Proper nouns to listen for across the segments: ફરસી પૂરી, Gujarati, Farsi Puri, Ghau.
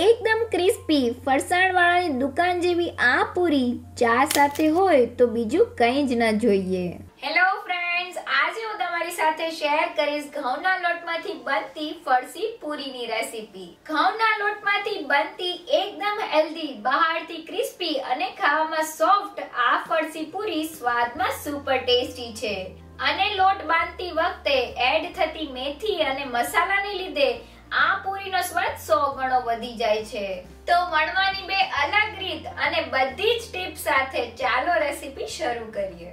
एकदम क्रिस्पी फरसाण वाळानी दुकान जेवी आ पूरी चा साथे होय तो बीजू कई ज ना जोईए। हेलो फ्रेंड्स, आज हूं तमारी साथे शेयर करीश घऊना लोटमांथी बनती फरसी पूरीनी रेसिपी। घऊना लोटमांथी बनती एकदम हेल्दी, बहारथी क्रिस्पी अने खावामां सॉफ्ट आ फरसी पूरी स्वादमां सुपर टेस्टी छे। अने लोट बांधती वखते एड थती मेथी अने मसालाने लीधे आ पूरीनो स्वाद 100 गणो वधी जाय छे। तो वणवानी बे अलग રીત અને બધી જ ટીપ સાથે ચાલો રેસિપી શરૂ કરીએ।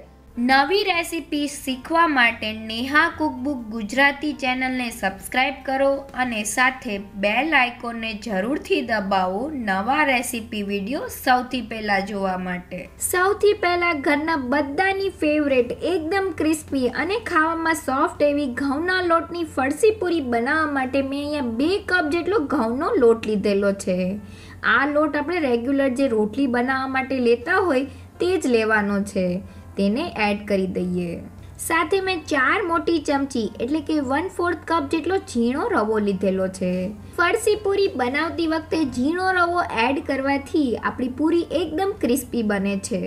નવી રેસિપી શીખવા માટે નેહા કુકબુક ગુજરાતી ચેનલને સબસ્ક્રાઇબ કરો અને સાથે બેલ આઇકોનને જરૂરથી દબાવો નવા રેસિપી વિડિયો સૌથી પહેલા જોવા માટે। સૌથી પહેલા ઘરના બધાની ફેવરેટ એકદમ ક્રિસ્પી અને ખાવામાં સોફ્ટ એવી ઘઉંના લોટની ફરસી પૂરી બનાવવા માટે મેં અહીંયા 2 કપ જેટલો ઘઉંનો લોટ લીધેલો છે। આ લોટ આપણે રેગ્યુલર જે રોટલી બનાવવા માટે લેતા હોય તે જ લેવાનો છે। तेने ऐड करी दईए। साथ में 4 मोटी चमची एटले के 1/4 कप जेटलो झीणो रवो लीधेलो छे। फरसी पूरी बनावती वखते झीणो रवो एड करवाथी आपणी पूरी एकदम क्रिस्पी बने छे।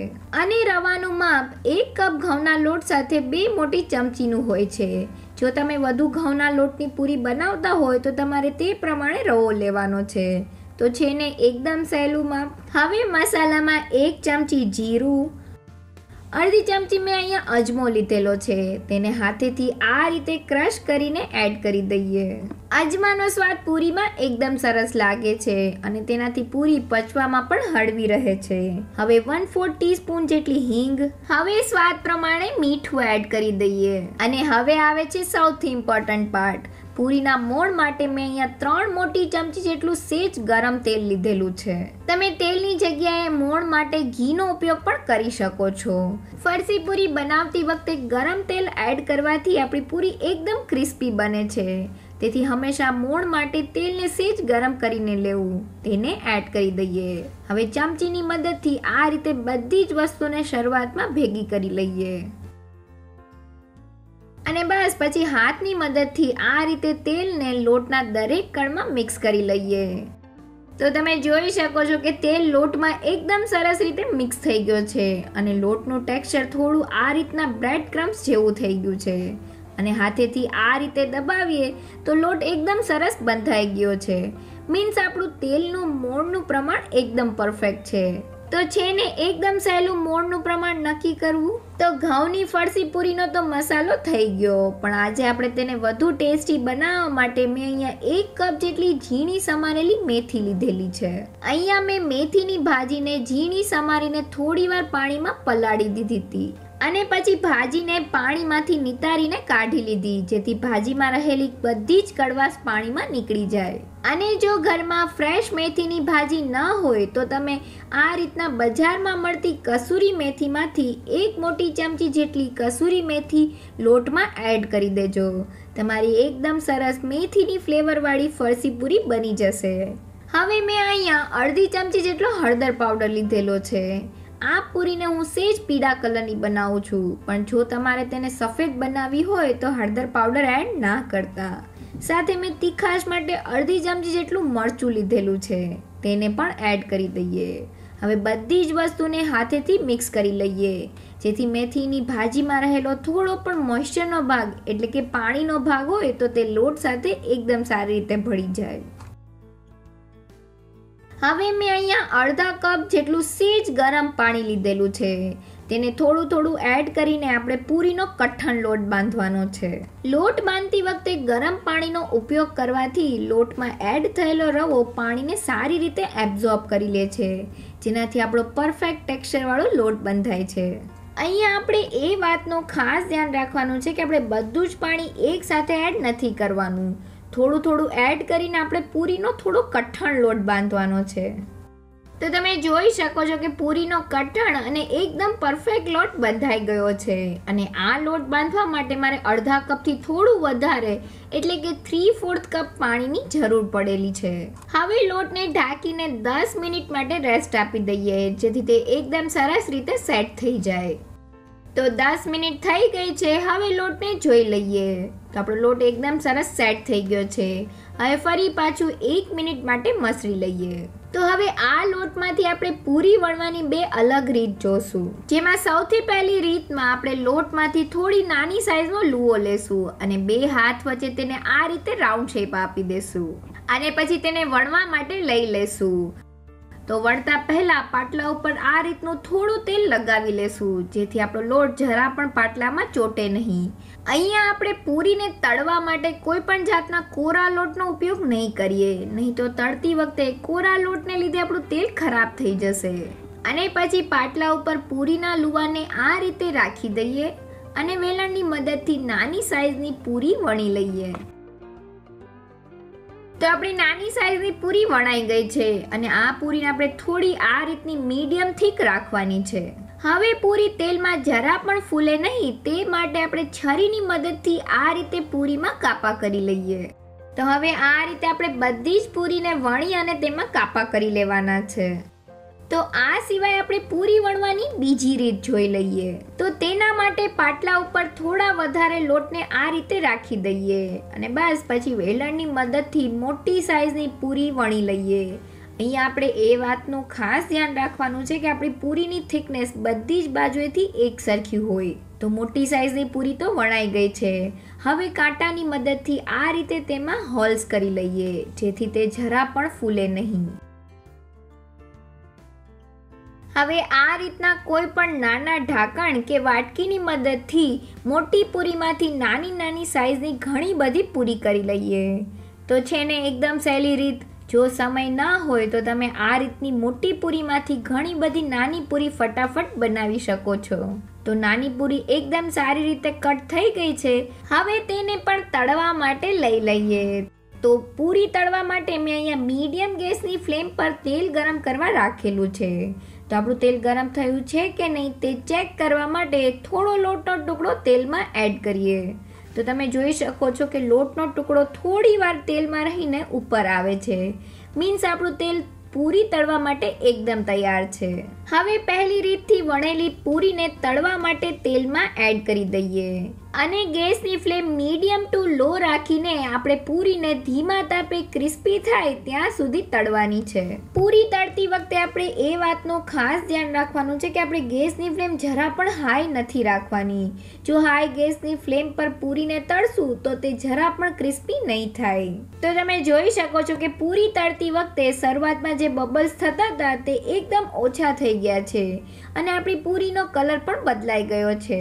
अने रवानुं माप 1 कप घऊना लोट साथे 2 मोटी चमचीनुं होय छे। जो तमे वधु घऊना लोटनी पूरी बनावता होय तो तमारे ते प्रमाणे रवो लेवानो छे। तो छेने एकदम सहेलुं माप। हवे मसालामां 1 चमची जीरुं, अर्धी चमची में अहींया अजमो लीधेलो छे, तेने हाथेथी आ रीते क्रश करीने एड करी दईए। अजमानो स्वाद पूरी में एकदम सरस लागे छे अने तेनाथी पूरी पचवामां पण हळवी रहे छे। हवे 1/4 टीस्पून जेटली हींग, हवे स्वाद प्रमाणे मीठू एड करी दईए। अने हवे आवे छे सौथी इम्पोर्टंट पार्ट। पूरीना मोड़ माटे में अहींया 3 मोटी चमची जेटलुं सेज गरम तेल लीधेलुं छे। तमे तेलनी जग्याए मोड़ माटे घीनो उपयोग पण करी शको छो। फरसी पूरी बनावती वखते गरम तेल एड करवाथी आपणी पूरी एकदम क्रिस्पी बने छे। तेथी हमेशा मोड़ माटे तेलने सेज गरम करीने लेवुं, तेने एड करी दईए। हवे चमचीनी मददथी आ रीते बधी ज वस्तुने शरूआतमां भेगी करी लईए अने बस पछी हाथनी मददथी आ रीते तेलने लोटना दरेक कणमां मिक्स करी लईए। तो तमे जोई शको छो के तेल लोटमां एकदम सरस रीते मिक्स थई गयो छे अने लोटनुं टेक्सचर थोड़ुं आ रीतना ब्रेड क्रम्स जेवुं थई गयुं छे। अने हाथेथी आ रीते दबावीए तो लोट एकदम सरस बंधाई गयो छे। मीन्स आपणुं तेलनुं मोळनुं प्रमाण एकदम परफेक्ट छे। तो छेने एकदम सहेलू मोड़नु प्रमाण नक्की करवू। तो घऊनी फरसी पूरीनो तो मसालो थई गयो, पण आजे आपणे तेने वधु टेस्टी बनाववा माटे में अहींया 1 कप जेटली झीणी समारेली मेथी लीधेली छे। अहींया में मेथीनी भाजीने झीणी समारीने थोड़ीवार पाणीमां पलाळी दीधी हती अने पछी भाजीने पाणीमांथी नितारीने काढी लीधी, जेथी भाजीमां रहेली बधी ज कड़वाश पाणीमां निकळी जाय। अने जो घरमां फ्रेश मेथीनी भाजी न होय तो तमे आ रीतना बजारमां मळती कसूरी मेथीमांथी 1 मोटी चमची जेटली कसूरी मेथी लोटमां एड करी देजो। तमारी एकदम सरस मेथीनी फ्लेवरवाળી फरसी पूरी बनी जशे। हवे में अहींया अर्धी चमची जेटलो हळदर पाउडर लीधेलो छे। आ पूरीने हूँ सेज पीड़ा कलरनी बनावुं छुं, पण जो तमारे तेने सफेद बनावी होय तो हळदर पाउडर एड ना करता। साथे में तीखाश माटे अर्धी चमची जेटलुं मरचुं लीधेलुं छे, तेने पण एड करी दईए। हवे बधी ज वस्तुने हाथेथी मिक्स करी लईए, जेथी मेथीनी भाजीमां रहेलो थोड़ो पण मॉइस्चरनो भाग एटले के पाणीनो भाग होय तो ते लोट साथे एकदम सारी रीते भळी जाय। हवे में अहींया अर्धा कप जेटलुं सेज गरम पाणी लीधेलुं छे, तेने थोड़ू थोड़ू एड करीने आपणे पूरीनो कठण लोट बांधवानो छे। लोट बांधती वखते गरम पाणीनो उपयोग करवाथी लोटमां एड थयेलो रवो पाणीने सारी रीते एब्सोर्ब करी લે છે, જેનાથી આપણો પરફેક્ટ ટેક્સચર વાળો લોટ બંધાય છે। અહીંયા આપણે એ વાતનો ખાસ ધ્યાન રાખવાનું છે કે આપણે બધું જ પાણી એકસાથે એડ નથી કરવાનું। થોડું થોડું એડ કરીને આપણે પૂરીનો થોડો કઠણ લોટ બાંધવાનો છે। तो तमे जोई शको छो के पूरीनो कठण अने एकदम परफेक्ट लोट बंधाई गयो छे। अने आ लोट बांधवा माटे मारे अर्धा कप थी थोड़ू वधारे एटले के 3/4 कप पाणीनी जरूर पड़ेली छे। हवे लोटने ढांकीने 10 मिनिट माटे रेस्ट आपी दईए, जेथी ते एकदम सरस रीते सेट थई जाए। तो 10 मिनिट थई गई छे। हवे लोट ने जोई लईए। तो आपणो लोट एकदम सरस सेट थई गयो छे। हवे फरी पाछुं 1 मिनिट माटे मसळी लईए। तो हवे आ लोटमांथी आपणे पूरी वणवानी बे अलग રીત જોશું। જેમાં સૌથી પહેલી રીતમાં આપણે લોટમાંથી થોડી નાની સાઈઝનો લુઓ લેશું અને બે હાથ વચ્ચે તેને આ રીતે રાઉન્ડ શેપ આપી દેશું અને પછી તેને વણવા માટે લઈ લેશું। તો વણતા પહેલા પાટલા ઉપર આ રીતનું થોડું તેલ લગાવી લેશું જેથી આપણો લોટ જરા પણ પાટલામાં ચોટે નહીં। અહીંયા આપણે પૂરીને તળવા માટે કોઈ પણ જાતના કોરા લોટનો ઉપયોગ નહીં કરીએ, નહીં તો તળતી વખતે કોરા લોટને લીધે આપણું તેલ ખરાબ થઈ જશે। અને પછી પાટલા ઉપર પૂરીના લુવાને આ રીતે રાખી દઈએ અને વેલણની મદદથી નાની સાઈઝની પૂરી વણી લઈએ। તો આપણી નાની સાઈઝની પૂરી વણાઈ ગઈ છે અને આ પૂરીને આપણે થોડી આ રીતની મીડિયમ થીક રાખવાની છે। हवे पूरी तेल में जरा पण फूले नहीं ते माटे आपणे छरीनी मददथी आ रीते पूरी में कापा करी लईए। तो हवे आ रीते आपणे बधी ज पूरी ने वणी अने तेमां कापा करी लेवाना छे। तो आ सिवाय आपणे पूरी वणवानी बीजी रीत जोई लईए। तो तेना माटे पाटला उपर थोड़ा वधारे लोटने आ रीते राखी दईए अने बस पछी वेलणनी मददथी मोटी साइजनी पूरी वणी लईए। અહીં આપણે એ વાતનું ખાસ ધ્યાન રાખવાનું છે કે આપણી પૂરીની થિકનેસ બધી જ બાજુએથી એક સરખી હોય। તો મોટી સાઈઝની પૂરી તો વણાઈ ગઈ છે। હવે કાંટાની મદદથી આ રીતે તેમાં હોલ્સ કરી લઈએ જેથી તે જરા પણ ફૂલે નહીં। હવે આ રીતના કોઈ પણ નાના ઢાંકણ કે વાટકીની મદદથી મોટી પૂરીમાંથી નાની નાની સાઈઝની ઘણી બધી પૂરી કરી લઈએ। તો છે ને એકદમ સહેલી રીત। जो समय ना होय तो तमे आ रीतनी मोटी पूरी मांथी घणी बधी नानी पूरी फटाफट बनावी शको छो। तो नानी पूरी एकदम सारी रीते कट थई गई छे। हवे तेने पण तळवा माटे लई लईए। तो पूरी तळवा माटे मैं अहींया मीडियम गैसनी फ्लेम पर तेल गरम करवा राखेलुं छे। तो आपणुं तेल गरम थयुं छे के नहीं ते चेक करवा माटे थोड़ो लोटनो टुकड़ो तेल में एड करीए। तो तमे जोई शको छो के लोटनो टुकड़ो थोड़ी वार तेल में रहीने ऊपर आवे छे। मीन्स आपणुं तेल पूरी तळवा माटे एकदम तैयार छे। हवे पहली रीतथी वणेली पूरी ने तळवा माटे तेल में एड करी दईए अने गैसनी फ्लेम मीडियम टू लो राखीने आपणे पूरी ने धीमा तापे क्रिस्पी थाय त्यां सुधी तळवानी छे। पूरी तळती वखते आपणे ए वातनो खास ध्यान राखवानुं छे के आपणे गैसनी फ्लेम जरा पण हाई नथी राखवानी। जो हाई गैसनी फ्लेम पर पूरी ने तळशुं तो ते जरा पण क्रिस्पी नहीं थाय। तो तमे जोई शको छो के पूरी तळती वखते शरूआतमां जे बबल्स थता हता ते एकदम ओछा थई गया छे अने आपणी पूरीनो कलर पण बदलाई गयो छे।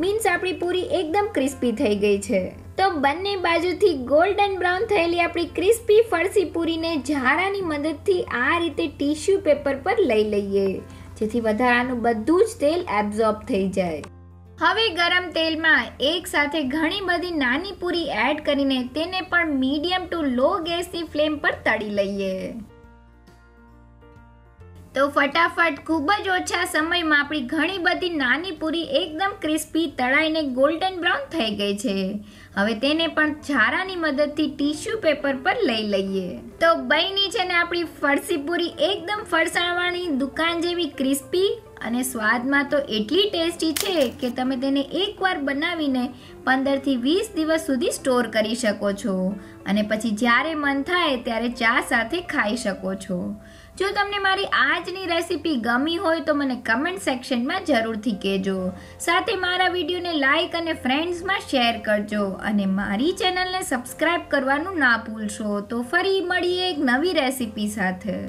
मीन्स आपणी पूरी एकदम क्रिस्पी थई गई छे। तो बन्ने बाजुथी गोल्डन ब्राउन थयेली आपणी क्रिस्पी फरसी पूरीने झारानी मददथी आ रीते टिश्यू पेपर पर लई लईए जेथी वधारानुं बधुं ज तेल एब्सोर्ब थई जाय। हवे गरम तेल में एक साथ घणी बधी नानी पूरी एड करीने तेने पण मीडियम टू लो गैसनी फ्लेम पर तळी लईए। तो फटाफट खूब ज ओछा समय में आपणी घणी बधी नानी पूरी एकदम क्रिस्पी तळाईने गोल्डन ब्राउन थई गई छे। हवे तेने पण झारानी मददथी टिश्यू पेपर पर लई लईए। तो बईनी छे ने आपणी फरसी पूरी एकदम फरसाणवाणी दुकान जेवी क्रिस्पी अने स्वाद में तो एटली टेस्टी छे के तमे तेने एकवार बनावीने 15 थी 20 दिवस सुधी स्टोर करी शको छो अने पछी ज्यारे मन थाय त्यारे चा साथे खाई शको छो। जो तमने मारी आजनी रेसिपी गमी होय तो मने कमेंट सेक्शन में जरूरथी कहेजो। साथे मारा वीडियो ने लाइक अने फ्रेंड्स में शेर करजो अने मारी चेनल ने सब्सक्राइब करवानुं ना भूलशो। तो फरी मळीए एक नवी रेसिपी साथे।